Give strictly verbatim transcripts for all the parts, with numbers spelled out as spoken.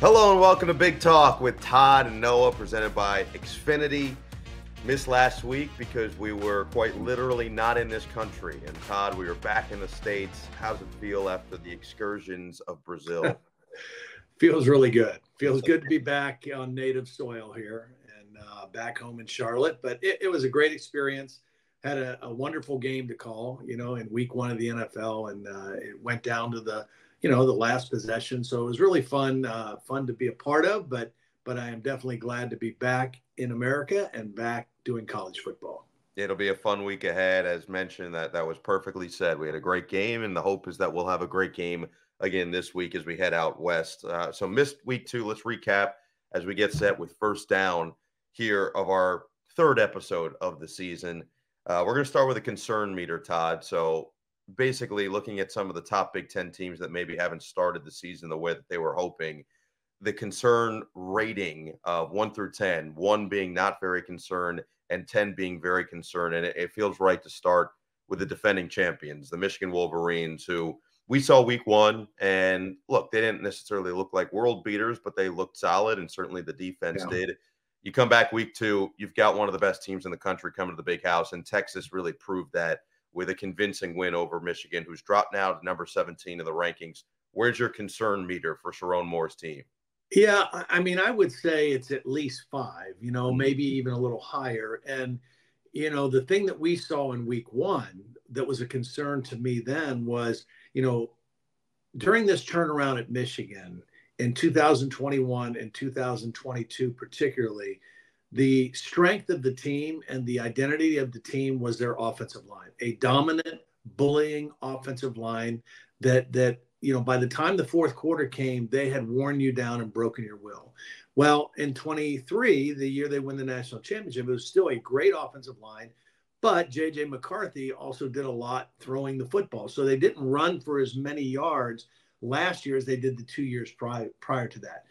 Hello and welcome to Big Talk with Todd and Noah, presented by Xfinity. Missed last week because we were quite literally not in this country. And Todd, we were back in the States. How's it feel after the excursions of Brazil? Feels really good. Feels good to be back on native soil here and uh, back home in Charlotte. But it, it was a great experience. Had a, a wonderful game to call, you know, in week one of the N F L. And uh, it went down to the you know, the last possession. So it was really fun, uh, fun to be a part of, but, but I am definitely glad to be back in America and back doing college football. It'll be a fun week ahead. As mentioned, that, that was perfectly said. We had a great game, and the hope is that we'll have a great game again this week as we head out west. Uh, so missed week two. Let's recap as we get set with First Down here of our third episode of the season. Uh, we're going to start with a concern meter, Todd. So basically looking at some of the top Big Ten teams that maybe haven't started the season the way that they were hoping, the concern rating of one through ten, one being not very concerned and ten being very concerned. And it, it feels right to start with the defending champions, the Michigan Wolverines, who we saw week one. And look, they didn't necessarily look like world beaters, but they looked solid. And certainly the defense yeah. did. You come back week two, you've got one of the best teams in the country coming to the Big House. And Texas really proved that with a convincing win over Michigan, who's dropped now to number seventeen in the rankings. Where's your concern meter for Sharon Moore's team? Yeah, I mean, I would say it's at least five, you know, maybe even a little higher. And, you know, the thing that we saw in week one that was a concern to me then was, you know, during this turnaround at Michigan in two thousand twenty-one and two thousand twenty-two particularly, the strength of the team and the identity of the team was their offensive line, a dominant, bullying offensive line that, that you know, by the time the fourth quarter came, they had worn you down and broken your will. Well, in twenty-three, the year they win the national championship, it was still a great offensive line, but J J. McCarthy also did a lot throwing the football. So they didn't run for as many yards last year as they did the two years prior, prior to that.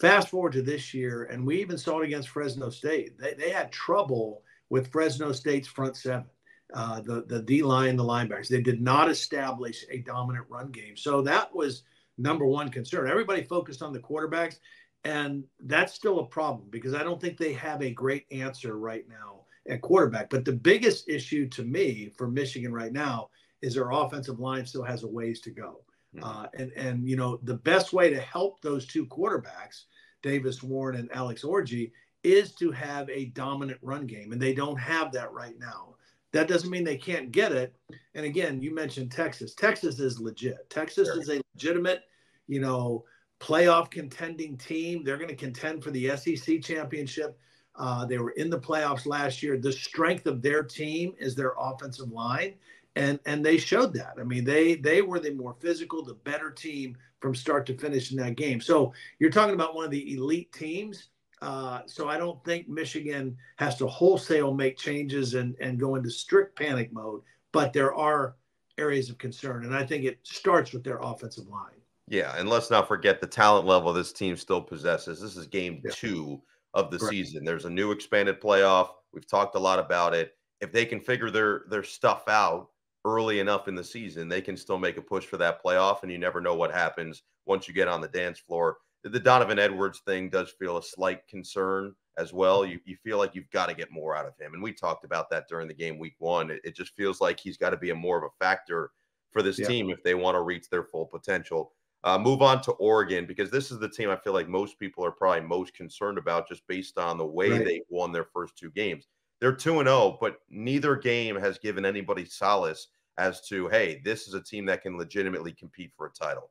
Fast forward to this year, and we even saw it against Fresno State. They, they had trouble with Fresno State's front seven, uh, the, the D-line, the linebackers. They did not establish a dominant run game. So that was number one concern. Everybody focused on the quarterbacks, and that's still a problem because I don't think they have a great answer right now at quarterback. But the biggest issue to me for Michigan right now is their offensive line still has a ways to go. Uh, and, and, you know, the best way to help those two quarterbacks, Davis Warren and Alex Orji, is to have a dominant run game. And they don't have that right now. That doesn't mean they can't get it. And again, you mentioned Texas. Texas is legit. Texas sure. is a legitimate, you know, playoff contending team. They're going to contend for the S E C championship. Uh, they were in the playoffs last year. The strength of their team is their offensive line. And and they showed that. I mean, they they were the more physical, the better team from start to finish in that game. So you're talking about one of the elite teams. Uh, so I don't think Michigan has to wholesale make changes and, and go into strict panic mode. But there are areas of concern. And I think it starts with their offensive line. Yeah, and let's not forget the talent level this team still possesses. This is game yeah. two of the Correct. season. There's a new expanded playoff. We've talked a lot about it. If they can figure their their stuff out early enough in the season, they can still make a push for that playoff, and you never know what happens once you get on the dance floor. The Donovan Edwards thing does feel a slight concern as well. You, you feel like you've got to get more out of him, and we talked about that during the game week one. It, it just feels like he's got to be a more of a factor for this yeah. team if they want to reach their full potential. Uh, move on to Oregon, because this is the team I feel like most people are probably most concerned about just based on the way right. they won their first two games. They're two and oh, but neither game has given anybody solace as to, hey, this is a team that can legitimately compete for a title.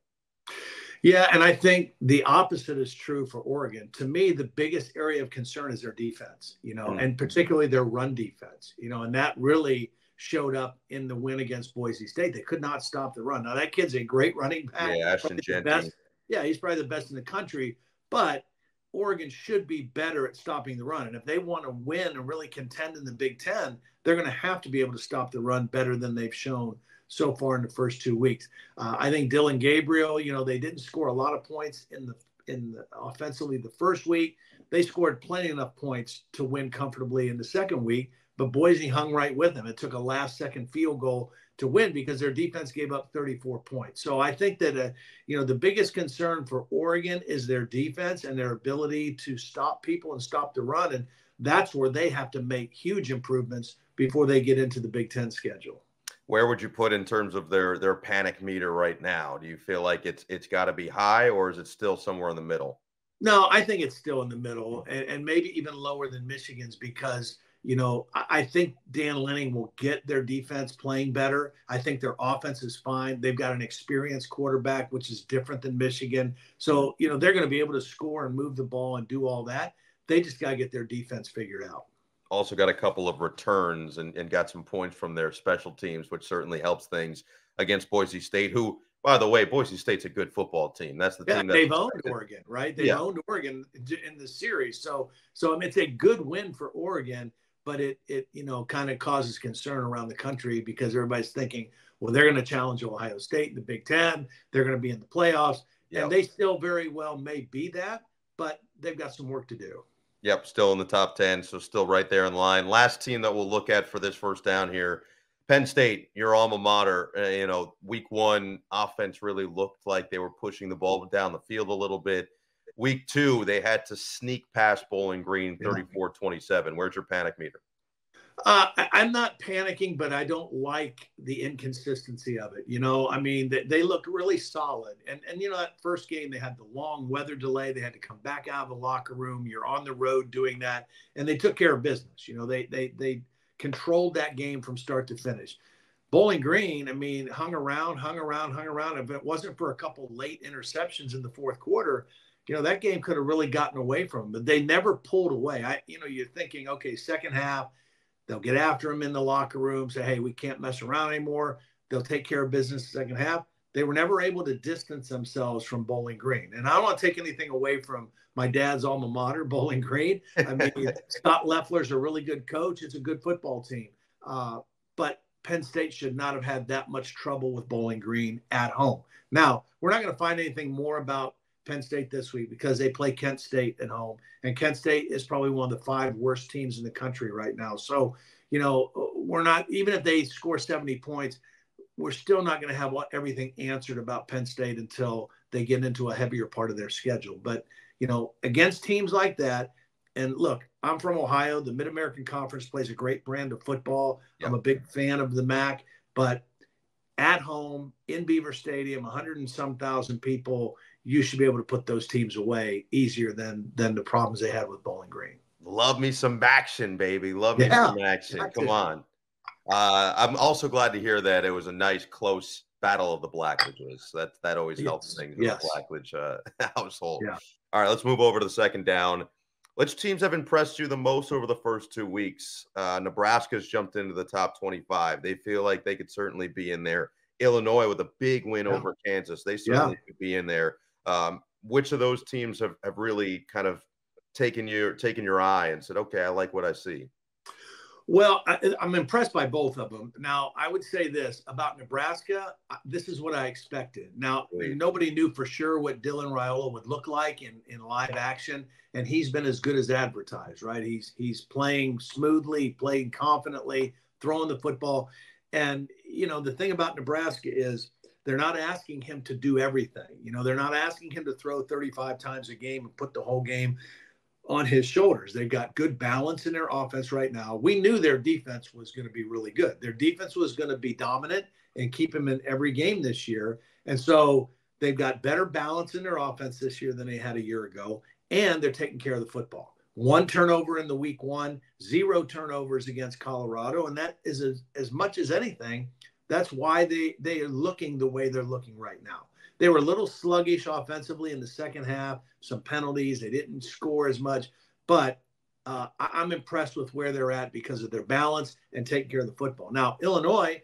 Yeah, and I think the opposite is true for Oregon. To me, the biggest area of concern is their defense, you know, mm-hmm. and particularly their run defense, you know, and that really showed up in the win against Boise State. They could not stop the run. Now, that kid's a great running back. Yeah, Ashton Jennings. Yeah, he's probably the best in the country, but Oregon should be better at stopping the run. And if they want to win and really contend in the Big Ten, they're going to have to be able to stop the run better than they've shown so far in the first two weeks. Uh, I think Dylan Gabriel, you know, they didn't score a lot of points in the in the, offensively the first week. They scored plenty enough points to win comfortably in the second week, but Boise hung right with them. It took a last-second field goal to win because their defense gave up thirty-four points. So I think that, uh, you know, the biggest concern for Oregon is their defense and their ability to stop people and stop the run, and that's where they have to make huge improvements before they get into the Big Ten schedule. Where would you put in terms of their their panic meter right now? Do you feel like it's it's got to be high, or is it still somewhere in the middle? No, I think it's still in the middle, and, and maybe even lower than Michigan's because, you know, I, I think Dan Lanning will get their defense playing better. I think their offense is fine. They've got an experienced quarterback, which is different than Michigan. So, you know, they're going to be able to score and move the ball and do all that. They just got to get their defense figured out. Also got a couple of returns and, and got some points from their special teams, which certainly helps things against Boise State, who, by the way, Boise State's a good football team. That's the yeah, team that they've owned Oregon, right? They yeah. owned Oregon in the series. So, so I mean, it's a good win for Oregon, but it, it you know, kind of causes concern around the country because everybody's thinking, well, they're going to challenge Ohio State in the Big Ten. They're going to be in the playoffs. Yep. And they still very well may be that, but they've got some work to do. Yep, still in the top ten, so still right there in line. Last team that we'll look at for this first down here, Penn State, your alma mater. Uh, you know, week one, offense really looked like they were pushing the ball down the field a little bit. Week two, they had to sneak past Bowling Green thirty-four twenty-seven. Where's your panic meter? Uh, I, I'm not panicking, but I don't like the inconsistency of it. You know, I mean, they, they looked really solid. And, and, you know, that first game, they had the long weather delay. They had to come back out of the locker room. You're on the road doing that. And they took care of business. You know, they, they, they controlled that game from start to finish. Bowling Green, I mean, hung around, hung around, hung around. If it wasn't for a couple late interceptions in the fourth quarter, you know, that game could have really gotten away from them. But they never pulled away. I, you know, you're thinking, okay, second half, they'll get after him in the locker room, say, hey, we can't mess around anymore. They'll take care of business the second half. They were never able to distance themselves from Bowling Green. And I don't want to take anything away from my dad's alma mater, Bowling Green. I mean, Scott Loeffler's a really good coach. It's a good football team. Uh, but Penn State should not have had that much trouble with Bowling Green at home. Now, we're not going to find anything more about Penn State this week because they play Kent State at home, and Kent State is probably one of the five worst teams in the country right now. So, you know, we're not, even if they score seventy points, we're still not going to have everything answered about Penn State until they get into a heavier part of their schedule. But, you know, against teams like that, and look, I'm from Ohio. The Mid-American Conference plays a great brand of football. Yep. I'm a big fan of the M A C, but at home in Beaver Stadium, a hundred and some thousand people, you should be able to put those teams away easier than than the problems they had with Bowling Green. Love me some action, baby. Love me yeah, some action. Come it. on. Uh, I'm also glad to hear that it was a nice, close battle of the Blackledges. That that always yes. helps things in yes. the Blackledge uh, household. Yeah. All right, let's move over to the second down. Which teams have impressed you the most over the first two weeks? Uh, Nebraska's jumped into the top twenty-five. They feel like they could certainly be in there. Illinois with a big win yeah. over Kansas. They certainly yeah. could be in there. Um, which of those teams have, have really kind of taken your, taken your eye and said, okay, I like what I see? Well, I, I'm impressed by both of them. Now, I would say this about Nebraska. This is what I expected. Now, Wait. nobody knew for sure what Dylan Raiola would look like in, in live action, and he's been as good as advertised, right? He's, he's playing smoothly, playing confidently, throwing the football. And, you know, the thing about Nebraska is, they're not asking him to do everything. You know, they're not asking him to throw thirty-five times a game and put the whole game on his shoulders. They've got good balance in their offense right now. We knew their defense was going to be really good. Their defense was going to be dominant and keep him in every game this year. And so they've got better balance in their offense this year than they had a year ago, and they're taking care of the football. One turnover in the week one, zero turnovers against Colorado, and that is as, as much as anything. That's why they, they are looking the way they're looking right now. They were a little sluggish offensively in the second half, some penalties. They didn't score as much. But uh, I, I'm impressed with where they're at because of their balance and taking care of the football. Now, Illinois,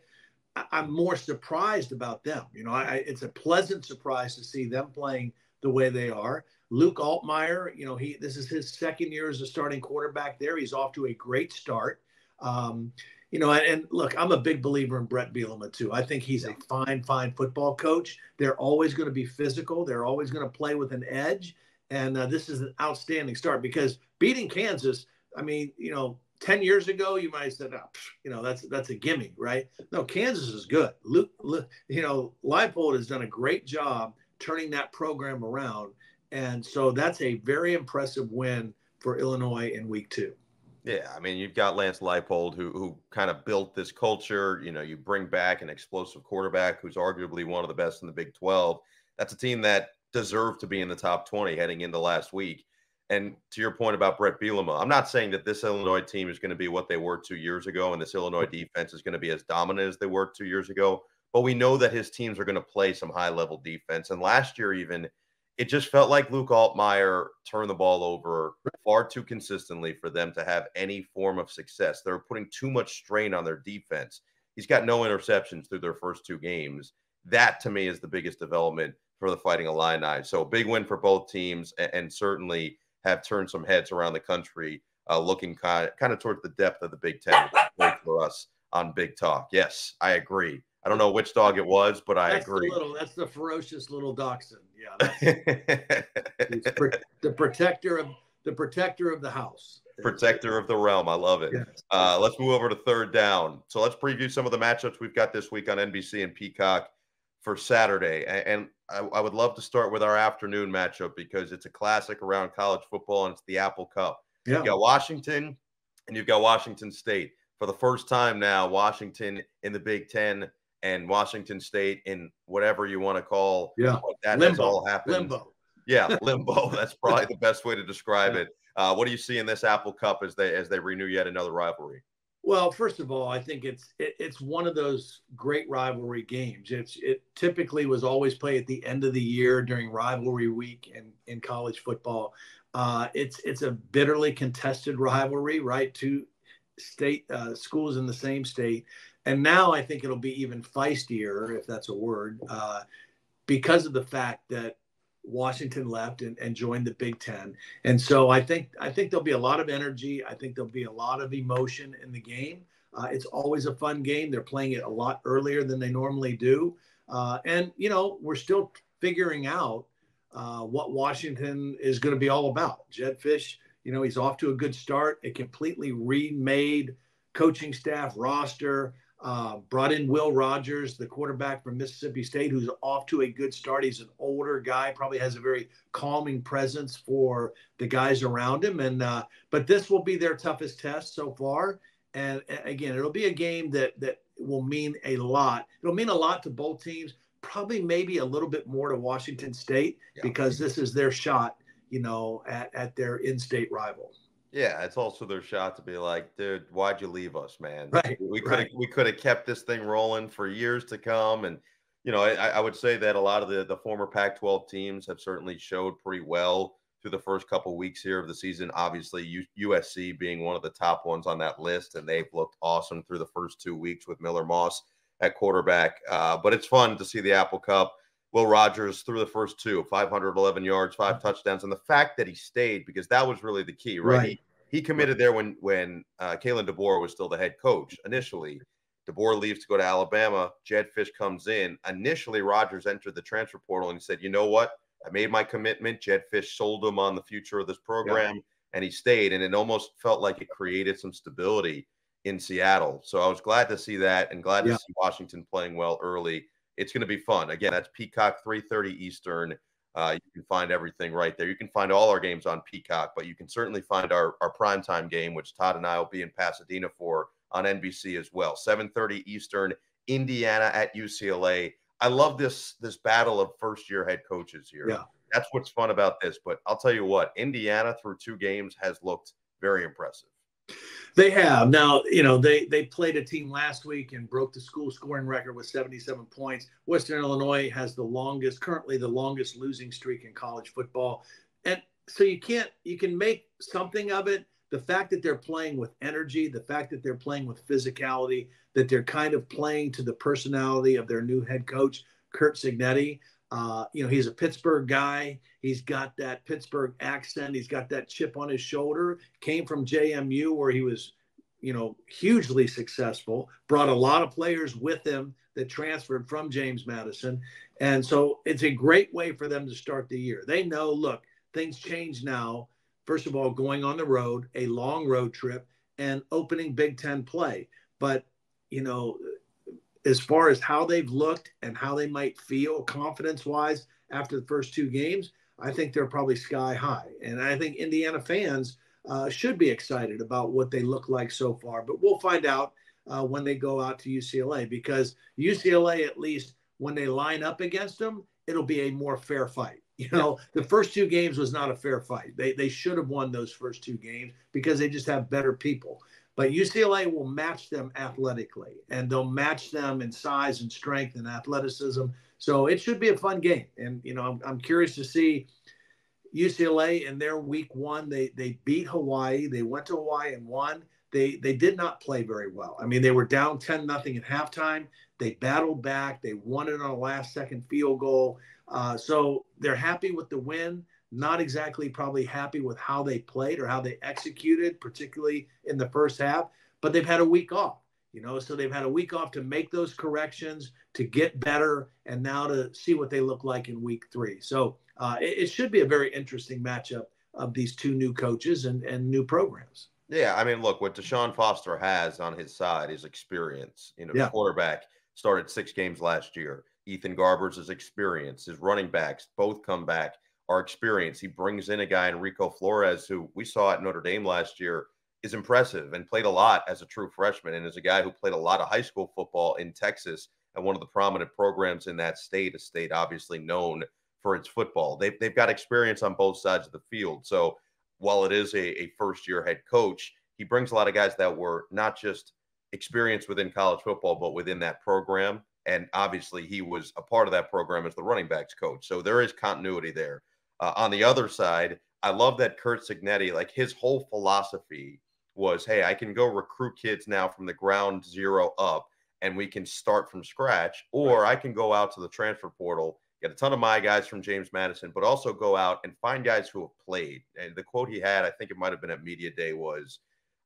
I, I'm more surprised about them. You know, I, it's a pleasant surprise to see them playing the way they are. Luke Altmyer, you know, he this is his second year as a starting quarterback there. He's off to a great start. Um You know, and, and look, I'm a big believer in Brett Bielema, too. I think he's a fine, fine football coach. They're always going to be physical. They're always going to play with an edge. And uh, this is an outstanding start because beating Kansas, I mean, you know, ten years ago, you might have said, oh, you know, that's that's a gimme, right? No, Kansas is good. Luke, Luke, you know, Leipold has done a great job turning that program around. And so that's a very impressive win for Illinois in week two. Yeah, I mean, you've got Lance Leipold, who who kind of built this culture. You know, you bring back an explosive quarterback who's arguably one of the best in the Big twelve. That's a team that deserved to be in the top twenty heading into last week. And to your point about Brett Bielema, I'm not saying that this Illinois team is going to be what they were two years ago and this Illinois defense is going to be as dominant as they were two years ago, but we know that his teams are going to play some high-level defense. And last year even, it just felt like Luke Altmyer turned the ball over far too consistently for them to have any form of success. They're putting too much strain on their defense. He's got no interceptions through their first two games. That, to me, is the biggest development for the Fighting Illini. So a big win for both teams, and, and certainly – have turned some heads around the country, uh, looking kind of, kind of towards the depth of the Big Ten. Great for us on Big Talk. Yes, I agree. I don't know which dog it was, but I that's agree. The little, that's the ferocious little dachshund. Yeah, that's, it's pro the protector of the protector of the house. Protector of the realm. I love it. Yes. Uh, let's move over to third down. So let's preview some of the matchups we've got this week on N B C and Peacock for Saturday. And, and I, I would love to start with our afternoon matchup because it's a classic around college football and it's the Apple Cup. Yeah. You've got Washington and you've got Washington State. For the first time now, Washington in the Big Ten and Washington State in whatever you want to call yeah. what that limbo. Has all happened. Limbo. Yeah, limbo. That's probably the best way to describe yeah. it. Uh, what do you see in this Apple Cup as they, as they renew yet another rivalry? Well, first of all, I think it's it, it's one of those great rivalry games. It's it typically was always played at the end of the year during rivalry week in, in college football. Uh, it's it's a bitterly contested rivalry, right? Two state uh, schools in the same state, and now I think it'll be even feistier, if that's a word, uh, because of the fact that Washington left and, and joined the Big Ten. And so I think I think there'll be a lot of energy. I think there'll be a lot of emotion in the game. Uh, it's always a fun game. They're playing it a lot earlier than they normally do. Uh, and, you know, we're still figuring out uh, what Washington is going to be all about. Jedd Fisch, you know, he's off to a good start. A completely remade coaching staff roster. Uh, brought in Will Rogers, the quarterback from Mississippi State, who's off to a good start. He's an older guy, probably has a very calming presence for the guys around him. And uh, but this will be their toughest test so far. And, and again, it'll be a game that that will mean a lot. It'll mean a lot to both teams, probably maybe a little bit more to Washington State yeah. because this is their shot, you know, at, at their in-state rival. Yeah, it's also their shot to be like, dude, why'd you leave us, man? Right, we could have right. we could have kept this thing rolling for years to come. And, you know, I, I would say that a lot of the, the former Pac twelve teams have certainly showed pretty well through the first couple of weeks here of the season. Obviously, U S C being one of the top ones on that list, and they've looked awesome through the first two weeks with Miller Moss at quarterback. Uh, but it's fun to see the Apple Cup. Will Rogers through the first two, five hundred eleven yards, five touchdowns. And the fact that he stayed, because that was really the key, right? right. He, he committed there when, when uh, Kalen DeBoer was still the head coach initially. DeBoer leaves to go to Alabama. Jedd Fisch comes in. Initially, Rogers entered the transfer portal and he said, you know what? I made my commitment. Jedd Fisch sold him on the future of this program, yeah. and he stayed. And it almost felt like it created some stability in Seattle. So I was glad to see that and glad yeah. to see Washington playing well early. It's going to be fun. Again, that's Peacock, three thirty Eastern. Uh, you can find everything right there. You can find all our games on Peacock, but you can certainly find our, our primetime game, which Todd and I will be in Pasadena for, on N B C as well. seven thirty Eastern, Indiana at U C L A. I love this, this battle of first-year head coaches here. Yeah. That's what's fun about this. But I'll tell you what, Indiana through two games has looked very impressive. They have. Now, you know, they, they played a team last week and broke the school scoring record with seventy-seven points. Western Illinois has the longest, currently the longest losing streak in college football. And so you can't, you can make something of it. The fact that they're playing with energy, the fact that they're playing with physicality, that they're kind of playing to the personality of their new head coach, Kurt Cignetti. Uh, you know, he's a Pittsburgh guy. He's got that Pittsburgh accent. He's got that chip on his shoulder. Came from J M U where he was, you know, hugely successful. Brought a lot of players with him that transferred from James Madison. And so it's a great way for them to start the year. They know, look, things change now. First of all, going on the road, a long road trip. and opening Big Ten play. But, you know, as far as how they've looked and how they might feel confidence-wise after the first two games, I think they're probably sky high. And I think Indiana fans uh, should be excited about what they look like so far. But we'll find out uh, when they go out to U C L A, because U C L A, at least when they line up against them, it'll be a more fair fight. You know, the first two games was not a fair fight. They they should have won those first two games because they just have better people. But U C L A will match them athletically, and they'll match them in size and strength and athleticism. So it should be a fun game. And, you know, I'm, I'm curious to see U C L A in their week one. They they beat Hawaii. They went to Hawaii and won. They they did not play very well. I mean, they were down ten nothing at halftime. They battled back. They won it on a last-second field goal. Uh, so they're happy with the win, not exactly probably happy with how they played or how they executed, particularly in the first half, but they've had a week off, you know, so they've had a week off to make those corrections, to get better, and now to see what they look like in week three. So uh, it, it should be a very interesting matchup of these two new coaches and, and new programs. Yeah, I mean, look, what Deshaun Foster has on his side is experience. You know, yeah. The quarterback started six games last year. Ethan Garber's his experience. His running backs, both come back, are experienced. He brings in a guy, Enrico Flores, who we saw at Notre Dame last year, is impressive and played a lot as a true freshman, and is a guy who played a lot of high school football in Texas and one of the prominent programs in that state, a state obviously known for its football. They've, they've got experience on both sides of the field. So while it is a, a first-year head coach, he brings a lot of guys that were not just experienced within college football, but within that program. And obviously, he was a part of that program as the running backs coach. So there is continuity there. Uh, on the other side, I love that Kurt Cignetti, like his whole philosophy was, hey, I can go recruit kids now from the ground zero up and we can start from scratch, or I can go out to the transfer portal, get a ton of my guys from James Madison, but also go out and find guys who have played. And the quote he had, I think it might have been at Media Day, was,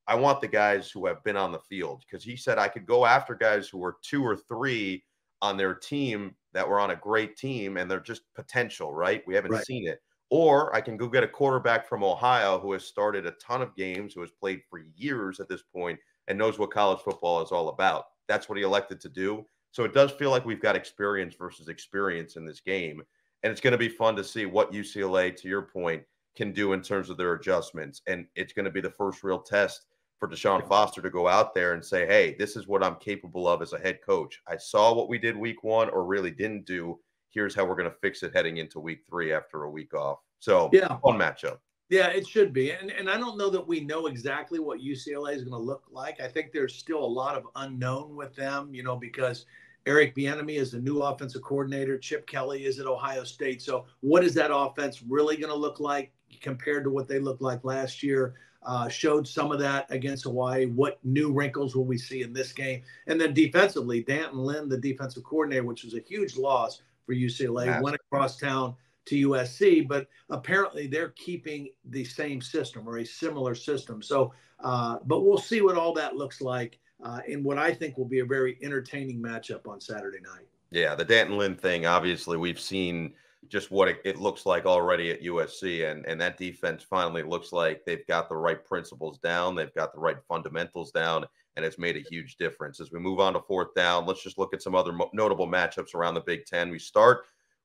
I want the guys who have been on the field, because he said I could go after guys who were two or three on their team that were on a great team and they're just potential, right? We haven't right. seen it. Or I can go get a quarterback from Ohio who has started a ton of games, who has played for years at this point and knows what college football is all about. That's what he elected to do. So it does feel like we've got experience versus experience in this game. And it's going to be fun to see what U C L A, to your point, can do in terms of their adjustments. And it's going to be the first real test for Deshaun Foster to go out there and say, hey, this is what I'm capable of as a head coach. I saw what we did week one, or really didn't do. Here's how we're going to fix it heading into week three after a week off. So yeah, fun matchup. Yeah, it should be. And, and I don't know that we know exactly what U C L A is going to look like. I think there's still a lot of unknown with them, you know, because Eric Bieniemy is the new offensive coordinator. Chip Kelly is at Ohio State. So what is that offense really going to look like compared to what they looked like last year? Uh, showed some of that against Hawaii. What new wrinkles will we see in this game? And then defensively, Danton Lynn, the defensive coordinator, which was a huge loss for U C L A, That's went across town to U S C, but apparently they're keeping the same system or a similar system. So, uh, but we'll see what all that looks like uh, in what I think will be a very entertaining matchup on Saturday night. Yeah, the Danton Lynn thing, obviously we've seen just what it, it looks like already at U S C. And, and that defense finally looks like they've got the right principles down. They've got the right fundamentals down, and it's made a huge difference. As we move on to fourth down, let's just look at some other notable matchups around the Big Ten. We start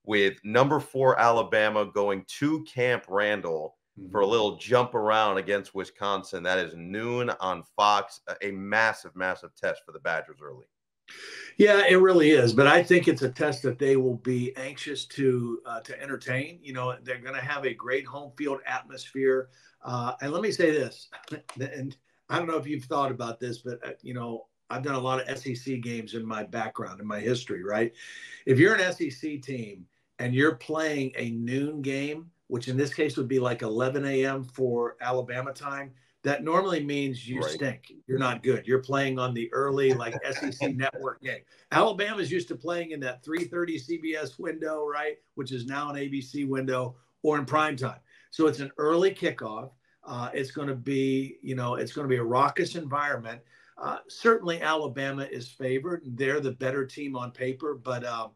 with number four, Alabama, going to Camp Randall mm-hmm. for a little jump around against Wisconsin. That is noon on Fox, a massive, massive test for the Badgers early. Yeah, it really is. But I think it's a test that they will be anxious to uh, to entertain. You know, they're going to have a great home field atmosphere. Uh, and let me say this, and I don't know if you've thought about this, but, uh, you know, I've done a lot of S E C games in my background, in my history, right? If you're an S E C team and you're playing a noon game, which in this case would be like eleven a m for Alabama time, that normally means you right. stink. You're not good. You're playing on the early, like S E C network game. Alabama's used to playing in that three thirty C B S window, right, which is now an A B C window, or in primetime. So it's an early kickoff. Uh, it's going to be, you know, it's going to be a raucous environment. Uh, certainly Alabama is favored. They're the better team on paper. But, um,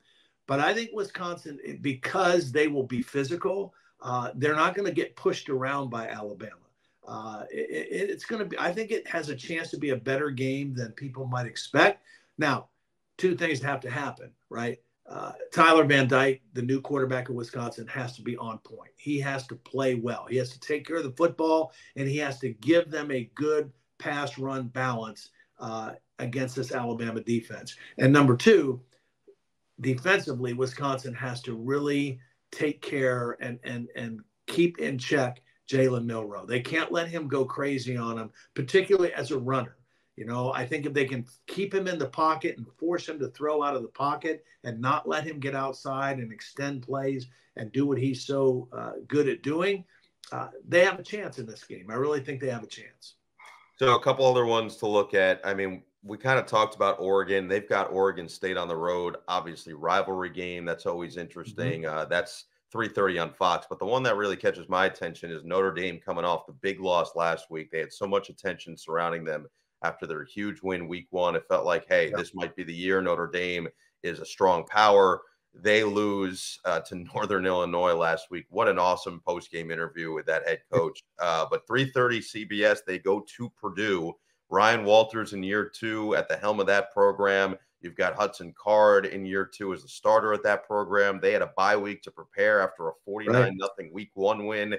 but I think Wisconsin, because they will be physical, uh, they're not going to get pushed around by Alabama. Uh, it, it, it's going to be, I think it has a chance to be a better game than people might expect. Now, two things have to happen, right? Uh, Tyler Van Dyke, the new quarterback of Wisconsin, has to be on point. He has to play well. He has to take care of the football, and he has to give them a good pass-run balance uh, against this Alabama defense. And number two, defensively, Wisconsin has to really take care and and and keep in check Jalen Milroe. They can't let him go crazy on him, particularly as a runner. You know, I think if they can keep him in the pocket and force him to throw out of the pocket and not let him get outside and extend plays and do what he's so uh, good at doing, uh, they have a chance in this game. I really think they have a chance. So a couple other ones to look at. I mean, we kind of talked about Oregon. They've got Oregon State on the road, obviously rivalry game. That's always interesting. Mm-hmm. Uh, that's three thirty on Fox. But the one that really catches my attention is Notre Dame coming off the big loss last week. They had so much attention surrounding them after their huge win week one. It felt like, hey, this might be the year. Notre Dame is a strong power. They lose uh, to Northern Illinois last week. What an awesome post-game interview with that head coach. Uh, but three thirty C B S, they go to Purdue. Ryan Walters in year two at the helm of that program. You've got Hudson Card in year two as the starter at that program. They had a bye week to prepare after a forty-nine nothing week one win.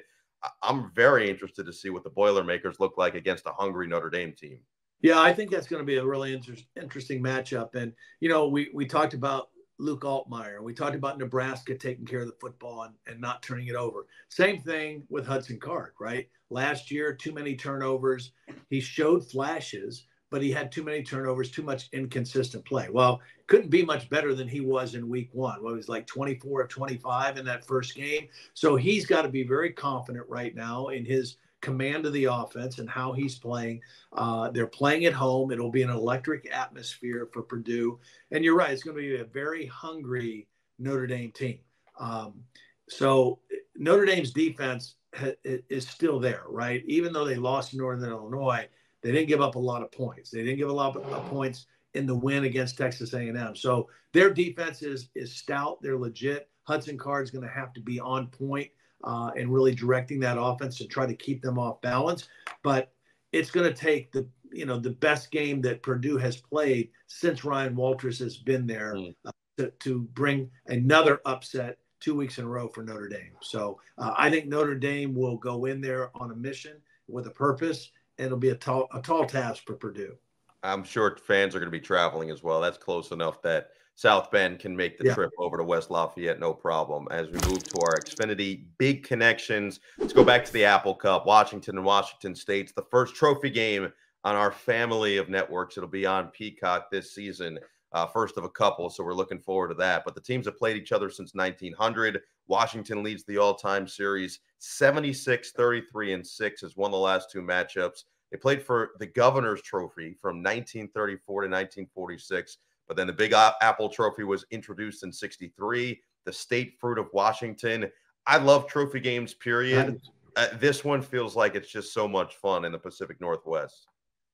I'm very interested to see what the Boilermakers look like against a hungry Notre Dame team. Yeah, I think that's going to be a really inter interesting matchup. And, you know, we, we talked about Luke Altmyer. We talked about Nebraska taking care of the football and, and not turning it over. Same thing with Hudson Card, right? Last year, too many turnovers. He showed flashes, but he had too many turnovers, too much inconsistent play. Well, couldn't be much better than he was in week one. Well, he was like twenty-four of twenty-five in that first game. So he's got to be very confident right now in his command of the offense and how he's playing. Uh, they're playing at home. It'll be an electric atmosphere for Purdue. And you're right, it's going to be a very hungry Notre Dame team. Um, so Notre Dame's defense ha is still there, right? Even though they lost to Northern Illinois, they didn't give up a lot of points. They didn't give a lot of points in the win against Texas A and M. So their defense is, is stout. They're legit. Hudson Card's going to have to be on point Uh, and really directing that offense to try to keep them off balance. But it's going to take the, you know, the best game that Purdue has played since Ryan Walters has been there uh, to, to bring another upset two weeks in a row for Notre Dame. So uh, I think Notre Dame will go in there on a mission with a purpose, and it'll be a tall, a tall task for Purdue. I'm sure fans are going to be traveling as well. That's close enough that South Bend can make the yeah. trip over to West Lafayette, no problem. As we move to our Xfinity big connections, let's go back to the Apple Cup. Washington and Washington State's the first trophy game on our family of networks. It'll be on Peacock this season, uh, first of a couple, so we're looking forward to that. But the teams have played each other since nineteen hundred. Washington leads the all-time series seventy-six, thirty-three, and six, has won the last two matchups. They played for the Governor's Trophy from nineteen thirty-four to nineteen forty-six. But then the Big Apple Trophy was introduced in sixty-three, the state fruit of Washington. I love trophy games, period. Uh, this one feels like it's just so much fun in the Pacific Northwest.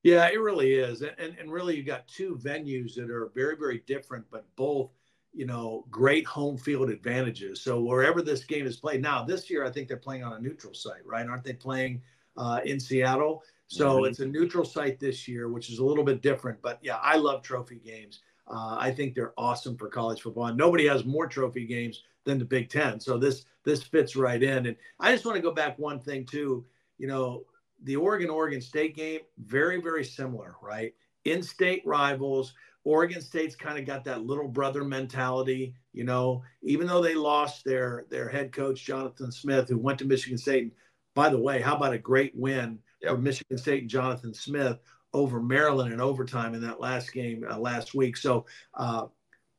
Yeah, it really is. And, and really, you've got two venues that are very, very different, but both, you know, great home field advantages. So wherever this game is played. Now, this year, I think they're playing on a neutral site, right? Aren't they playing uh, in Seattle? So mm-hmm. it's a neutral site this year, which is a little bit different. But, yeah, I love trophy games. Uh, I think they're awesome for college football. And nobody has more trophy games than the Big Ten. So this this fits right in. And I just want to go back one thing, too. You know, the Oregon-Oregon State game, very, very similar, right? In-state rivals. Oregon State's kind of got that little brother mentality, you know. Even though they lost their, their head coach, Jonathan Smith, who went to Michigan State. And by the way, how about a great win yep. for Michigan State and Jonathan Smith over Maryland in overtime in that last game uh, last week. So, uh,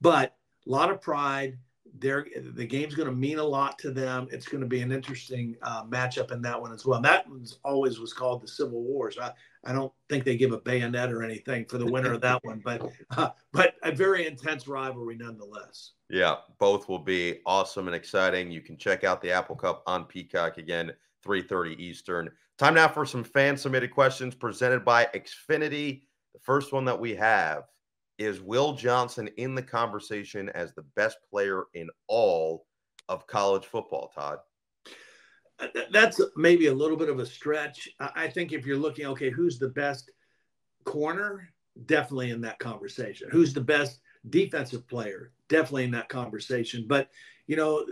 but a lot of pride there. The game's going to mean a lot to them. It's going to be an interesting uh, matchup in that one as well. And that one's always was called the Civil War. So I, I don't think they give a bayonet or anything for the winner of that one, but, uh, but a very intense rivalry nonetheless. Yeah. Both will be awesome and exciting. You can check out the Apple Cup on Peacock again, three thirty Eastern. Time now for some fan-submitted questions presented by Xfinity. The first one that we have is, Will Johnson in the conversation as the best player in all of college football, Todd? that's maybe a little bit of a stretch. I think if you're looking, okay, who's the best corner? Definitely in that conversation. Who's the best defensive player? Definitely in that conversation. But, you know,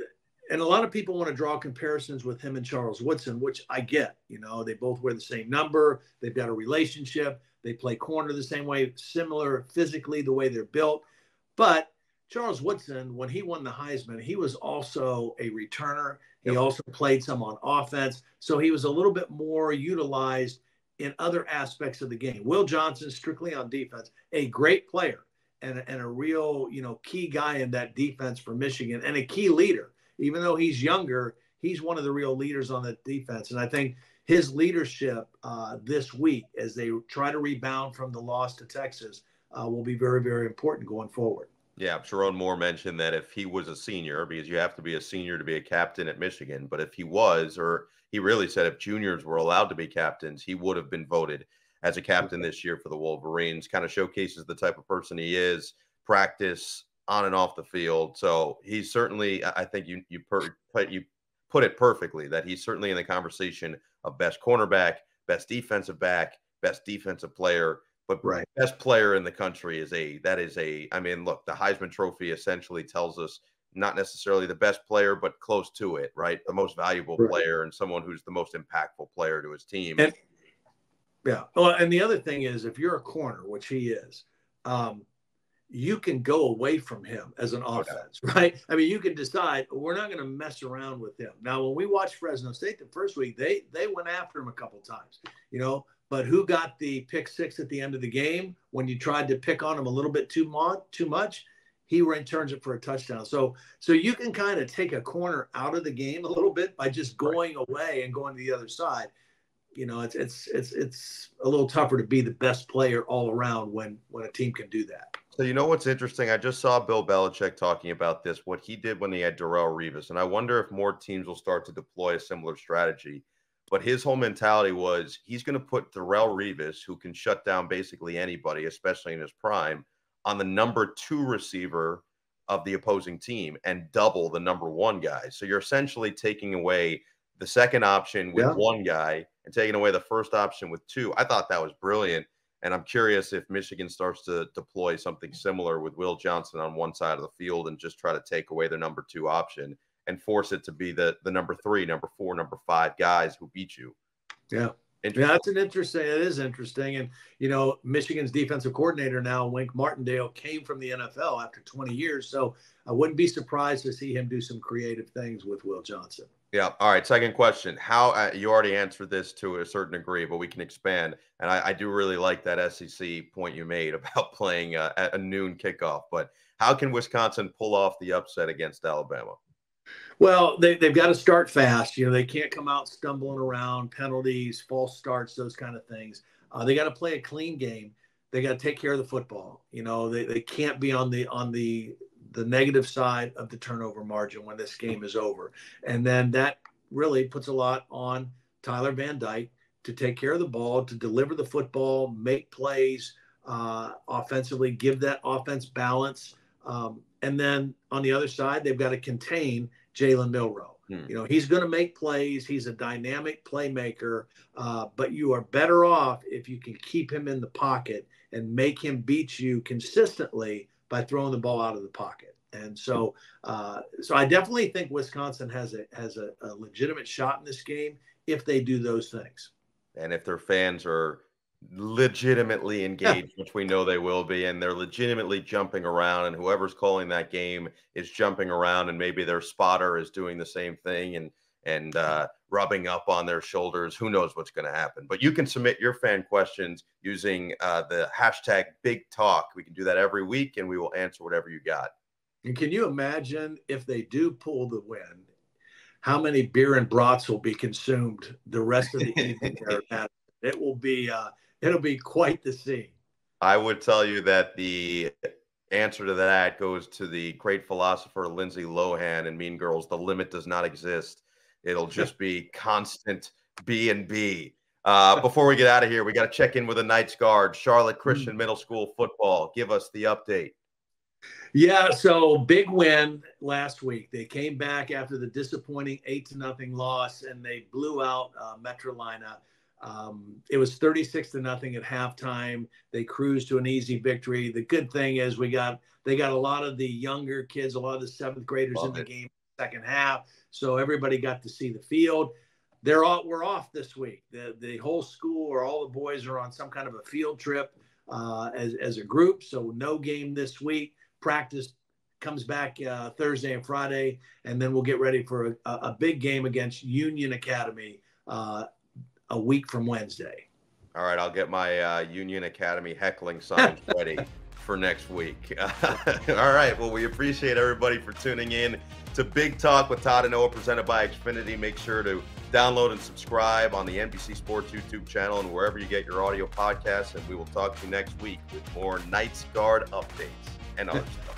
and a lot of people want to draw comparisons with him and Charles Woodson, which I get. You know, they both wear the same number. They've got a relationship. They play corner the same way, similar physically, the way they're built. But Charles Woodson, when he won the Heisman, he was also a returner. He yep. also played some on offense. So he was a little bit more utilized in other aspects of the game. Will Johnson, strictly on defense, a great player and, and a real, you know, key guy in that defense for Michigan and a key leader. Even though he's younger, he's one of the real leaders on the defense. And I think his leadership uh, this week as they try to rebound from the loss to Texas uh, will be very, very important going forward. Yeah, Sharon Moore mentioned that if he was a senior, because you have to be a senior to be a captain at Michigan, but if he was, or he really said if juniors were allowed to be captains, he would have been voted as a captain this year for the Wolverines. Kind of showcases the type of person he is, practice on and off the field. So he's certainly, I think you you, per, you put it perfectly, that he's certainly in the conversation of best cornerback, best defensive back, best defensive player. But right. best player in the country is a, that is a, I mean, look, the Heisman Trophy essentially tells us not necessarily the best player, but close to it, right? The most valuable right. player and someone who's the most impactful player to his team. And, yeah. Well, and the other thing is, if you're a corner, which he is, um, you can go away from him as an offense, okay. right? I mean, you can decide we're not going to mess around with him. Now, when we watched Fresno State the first week, they, they went after him a couple times, you know, but who got the pick six at the end of the game when you tried to pick on him a little bit too much? He returns it for a touchdown. So so you can kind of take a corner out of the game a little bit by just going right. away and going to the other side. You know, it's it's it's it's a little tougher to be the best player all around when when a team can do that. So you know what's interesting? I just saw Bill Belichick talking about this, what he did when he had Darrelle Revis. And I wonder if more teams will start to deploy a similar strategy. But his whole mentality was he's going to put Darrelle Revis, who can shut down basically anybody, especially in his prime, on the number two receiver of the opposing team and double the number one guy. So you're essentially taking away the second option with yeah. one guy and taking away the first option with two. I thought that was brilliant. And I'm curious if Michigan starts to deploy something similar with Will Johnson on one side of the field and just try to take away their number two option and force it to be the the number three, number four, number five guys who beat you. Yeah. Yeah, that's an interesting, it is interesting. And, you know, Michigan's defensive coordinator now, Wink Martindale, came from the N F L after twenty years. So I wouldn't be surprised to see him do some creative things with Will Johnson. Yeah. All right. Second question. How uh, you already answered this to a certain degree, but we can expand. And I, I do really like that S E C point you made about playing uh, at a noon kickoff. But how can Wisconsin pull off the upset against Alabama? Well, they, they've got to start fast. You know, they can't come out stumbling around, penalties, false starts, those kind of things. Uh, they got to play a clean game. They got to take care of the football. You know, they, they can't be on the on the the negative side of the turnover margin when this game is over. And then that really puts a lot on Tyler Van Dyke to take care of the ball, to deliver the football, make plays uh, offensively, give that offense balance. Um, and then on the other side, they've got to contain Jalen Milroe. Hmm. You know, he's going to make plays. He's a dynamic playmaker, uh, but you are better off if you can keep him in the pocket and make him beat you consistently by throwing the ball out of the pocket. And so, uh, so I definitely think Wisconsin has a, has a, a legitimate shot in this game if they do those things. And if their fans are legitimately engaged, yeah. which we know they will be, and they're legitimately jumping around, and whoever's calling that game is jumping around, and maybe their spotter is doing the same thing and and uh rubbing up on their shoulders. Who knows what's going to happen? But you can submit your fan questions using uh the hashtag Big Talk. We can do that every week, and we will answer whatever you got. And can you imagine if they do pull the win, how many beer and brats will be consumed the rest of the evening? It will be uh It'll be quite the scene. I would tell you that the answer to that goes to the great philosopher Lindsay Lohan in Mean Girls. The limit does not exist. It'll just be constant B and B. Uh, before we get out of here, we got to check in with the Knights Guard. Charlotte Christian Middle School football. Give us the update. Yeah, so big win last week. They came back after the disappointing eight to nothing loss, and they blew out uh, Metrolina. Um, it was thirty-six to nothing at halftime. They cruised to an easy victory. The good thing is we got they got a lot of the younger kids, a lot of the seventh graders Love in it. the game second half. So everybody got to see the field. They're all we're off this week. The the whole school or all the boys are on some kind of a field trip uh, as as a group. So no game this week. Practice comes back uh, Thursday and Friday, and then we'll get ready for a, a big game against Union Academy. Uh, a week from Wednesday. All right, I'll get my uh, Union Academy heckling sign ready for next week. All right, well, we appreciate everybody for tuning in to Big Talk with Todd and Noah, presented by Xfinity. Make sure to download and subscribe on the N B C Sports YouTube channel and wherever you get your audio podcasts, and we will talk to you next week with more Knights Guard updates and other stuff.